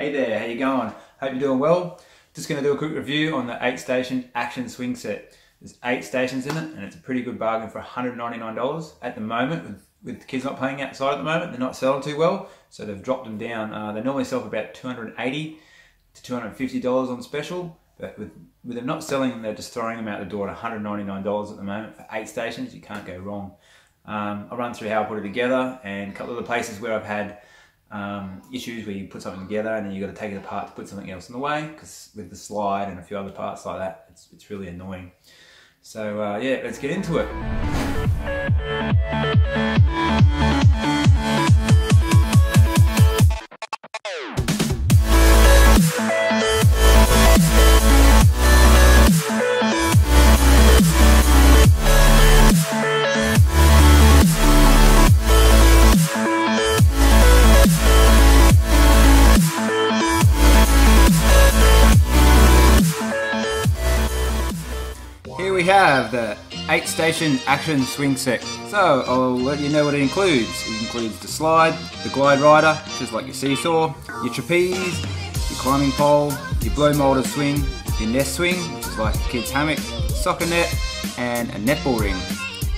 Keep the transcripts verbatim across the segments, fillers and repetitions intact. Hey there, how you going? Hope you're doing well. Just going to do a quick review on the eight station action swing set. There's eight stations in it and it's a pretty good bargain for one hundred ninety-nine dollars at the moment. With, with the kids not playing outside at the moment, they're not selling too well, so they've dropped them down. Uh, they normally sell for about two hundred eighty to two hundred fifty dollars on special, but with, with them not selling them, they're just throwing them out the door at one hundred ninety-nine dollars at the moment for eight stations. You can't go wrong. Um, I'll run through how I put it together and a couple of the places where I've had Um, issues where you put something together and then you've got to take it apart to put something else in the way, because with the slide and a few other parts like that, it's, it's really annoying. So uh, yeah, let's get into it. We have the eight station action swing set. So I'll let you know what it includes. It includes the slide, the glide rider, just like your seesaw, your trapeze, your climbing pole, your blow molder swing, your nest swing, which is like a kid's hammock, soccer net, and a netball ring.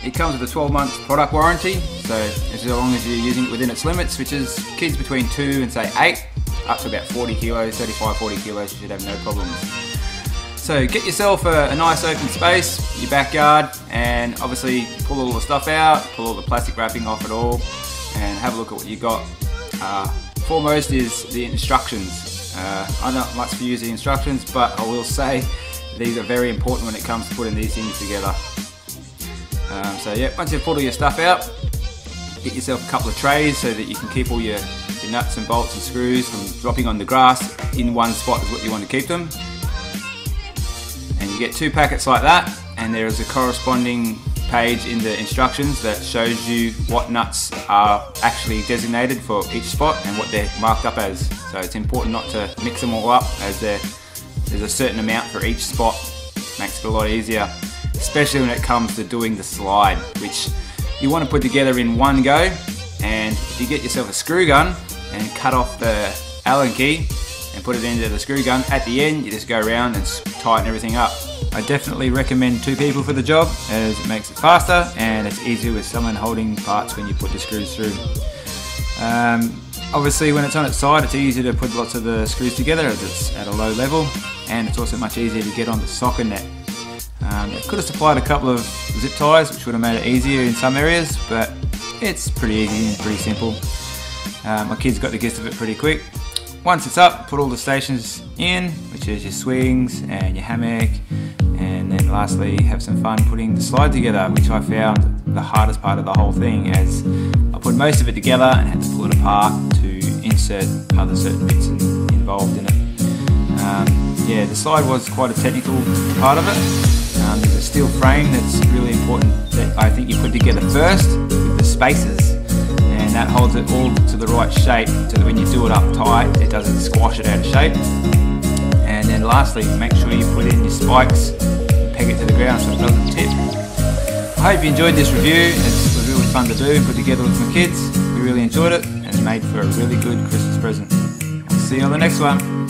It comes with a twelve month product warranty, so as long as you're using it within its limits, which is kids between two and say eight, up to about forty kilos, thirty-five, forty kilos, you should have no problems. So get yourself a, a nice open space, your backyard, and obviously pull all the stuff out, pull all the plastic wrapping off it all, and have a look at what you got. Uh, foremost is the instructions. Uh, I'm not much for using instructions, but I will say these are very important when it comes to putting these things together. Um, so yeah, once you've pulled all your stuff out, get yourself a couple of trays so that you can keep all your, your nuts and bolts and screws from dropping on the grass in one spot is what you want to keep them. You get two packets like that, and there is a corresponding page in the instructions that shows you what nuts are actually designated for each spot and what they're marked up as. So it's important not to mix them all up, as there's a certain amount for each spot. Makes it a lot easier, especially when it comes to doing the slide, which you want to put together in one go. And if you get yourself a screw gun and cut off the Allen key and put it into the screw gun, at the end you just go around and tighten everything up. I definitely recommend two people for the job, as it makes it faster and it's easier with someone holding parts when you put the screws through. Um, obviously when it's on its side, it's easier to put lots of the screws together as it's at a low level, and it's also much easier to get on the soccer net. Um, it could have supplied a couple of zip ties, which would have made it easier in some areas, but it's pretty easy and pretty simple. Um, my kids got the gist of it pretty quick. Once it's up, put all the stations in, which is your swings and your hammock, and then lastly have some fun putting the slide together, which I found the hardest part of the whole thing, as I put most of it together and had to pull it apart to insert other certain bits involved in it. Um, yeah, the slide was quite a technical part of it. Um, there's a steel frame that's really important that I think you put together first with the spaces. And that holds it all to the right shape, so that when you do it up tight, it doesn't squash it out of shape. And then lastly, make sure you put in your spikes, peg it to the ground so it doesn't tip. I hope you enjoyed this review. It was really fun to do, put together with my kids. We really enjoyed it, and made for a really good Christmas present. I'll see you on the next one.